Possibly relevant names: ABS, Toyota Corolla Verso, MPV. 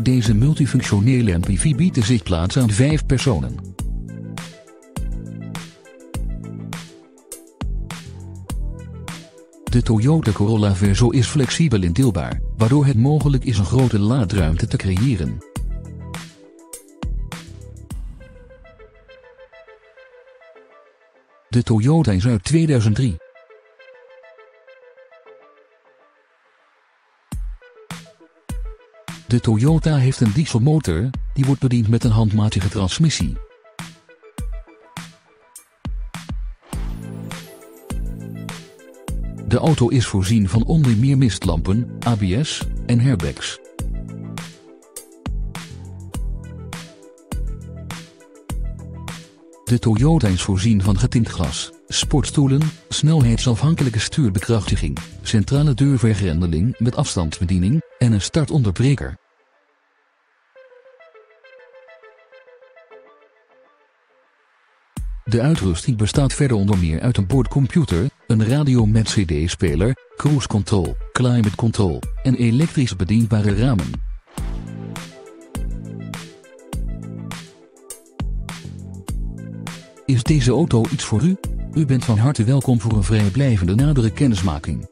Deze multifunctionele MPV biedt de zitplaats aan 5 personen. De Toyota Corolla Verso is flexibel inteelbaar, waardoor het mogelijk is een grote laadruimte te creëren. De Toyota is uit 2003. De Toyota heeft een dieselmotor, die wordt bediend met een handmatige transmissie. De auto is voorzien van onder meer mistlampen, ABS en airbags. De Toyota is voorzien van getint glas, sportstoelen, snelheidsafhankelijke stuurbekrachtiging, centrale deurvergrendeling met afstandsbediening en een startonderbreker. De uitrusting bestaat verder onder meer uit een boordcomputer, een radio met cd-speler, cruise control, climate control en elektrisch bedienbare ramen. Is deze auto iets voor u? U bent van harte welkom voor een vrijblijvende nadere kennismaking.